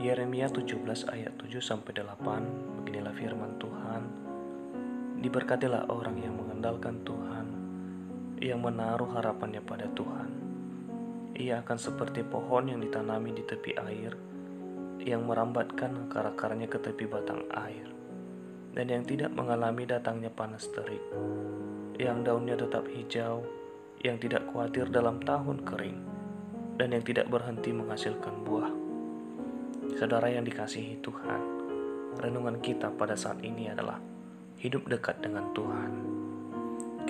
Yeremia 17 ayat 7-8, beginilah firman Tuhan. Diberkatilah orang yang mengandalkan Tuhan, yang menaruh harapannya pada Tuhan. Ia akan seperti pohon yang ditanami di tepi air, yang merambatkan akar-akarnya ke tepi batang air, dan yang tidak mengalami datangnya panas terik, yang daunnya tetap hijau, yang tidak khawatir dalam tahun kering, dan yang tidak berhenti menghasilkan buah. Saudara yang dikasihi Tuhan, renungan kita pada saat ini adalah hidup dekat dengan Tuhan.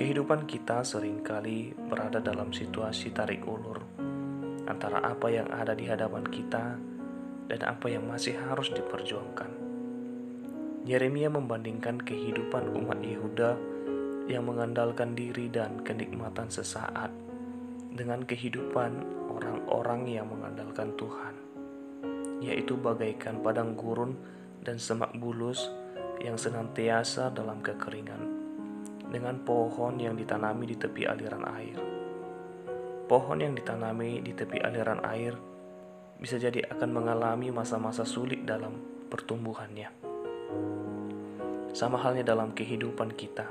Kehidupan kita seringkali berada dalam situasi tarik ulur antara apa yang ada di hadapan kita dan apa yang masih harus diperjuangkan. Yeremia membandingkan kehidupan umat Yehuda yang mengandalkan diri dan kenikmatan sesaat dengan kehidupan orang-orang yang mengandalkan Tuhan, yaitu bagaikan padang gurun dan semak bulus yang senantiasa dalam kekeringan, dengan pohon yang ditanami di tepi aliran air. Pohon yang ditanami di tepi aliran air bisa jadi akan mengalami masa-masa sulit dalam pertumbuhannya. Sama halnya dalam kehidupan kita,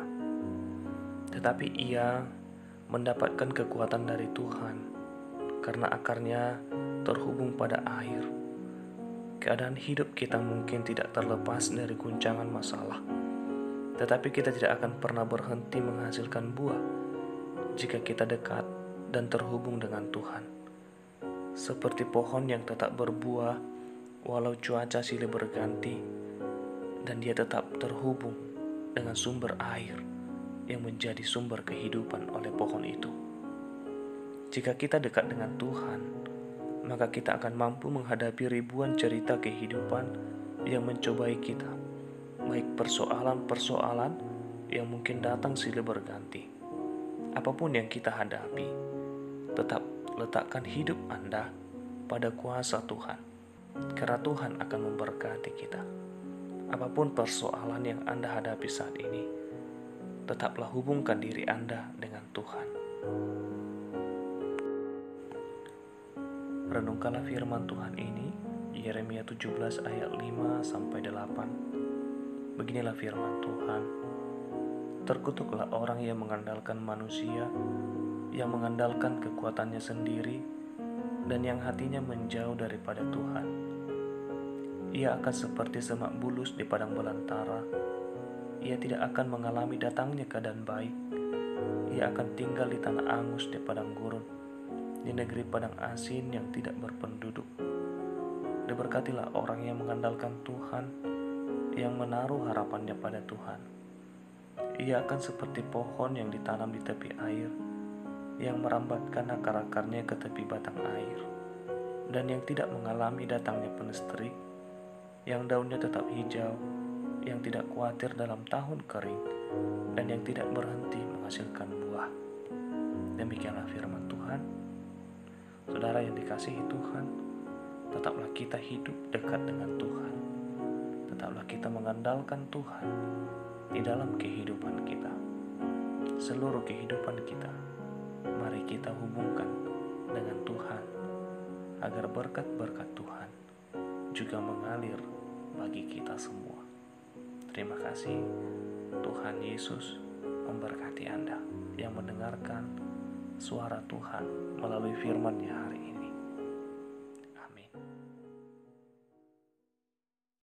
tetapi ia mendapatkan kekuatan dari Tuhan karena akarnya terhubung pada air. Keadaan hidup kita mungkin tidak terlepas dari guncangan masalah, tetapi kita tidak akan pernah berhenti menghasilkan buah jika kita dekat dan terhubung dengan Tuhan. Seperti pohon yang tetap berbuah walau cuaca silih berganti, dan dia tetap terhubung dengan sumber air yang menjadi sumber kehidupan oleh pohon itu. Jika kita dekat dengan Tuhan, maka kita akan mampu menghadapi ribuan cerita kehidupan yang mencobai kita, baik persoalan-persoalan yang mungkin datang silih berganti. Apapun yang kita hadapi, tetap letakkan hidup Anda pada kuasa Tuhan, karena Tuhan akan memberkati kita. Apapun persoalan yang Anda hadapi saat ini, tetaplah hubungkan diri Anda dengan Tuhan. Renungkanlah firman Tuhan ini, Yeremia 17 ayat 5-8. Beginilah firman Tuhan. Terkutuklah orang yang mengandalkan manusia, yang mengandalkan kekuatannya sendiri, dan yang hatinya menjauh daripada Tuhan. Ia akan seperti semak bulus di padang belantara. Ia tidak akan mengalami datangnya keadaan baik. Ia akan tinggal di tanah angus di padang gurun, di negeri padang asin yang tidak berpenduduk. Diberkatilah orang yang mengandalkan Tuhan, yang menaruh harapannya pada Tuhan. Ia akan seperti pohon yang ditanam di tepi air, yang merambatkan akar-akarnya ke tepi batang air, dan yang tidak mengalami datangnya panas terik, yang daunnya tetap hijau, yang tidak khawatir dalam tahun kering, dan yang tidak berhenti menghasilkan buah. Demikianlah firman Tuhan. Saudara yang dikasihi Tuhan, tetaplah kita hidup dekat dengan Tuhan. Tetaplah kita mengandalkan Tuhan di dalam kehidupan kita. Seluruh kehidupan kita, mari kita hubungkan dengan Tuhan, agar berkat-berkat Tuhan juga mengalir bagi kita semua. Terima kasih. Tuhan Yesus memberkati Anda yang mendengarkan suara Tuhan melalui firman-Nya hari ini.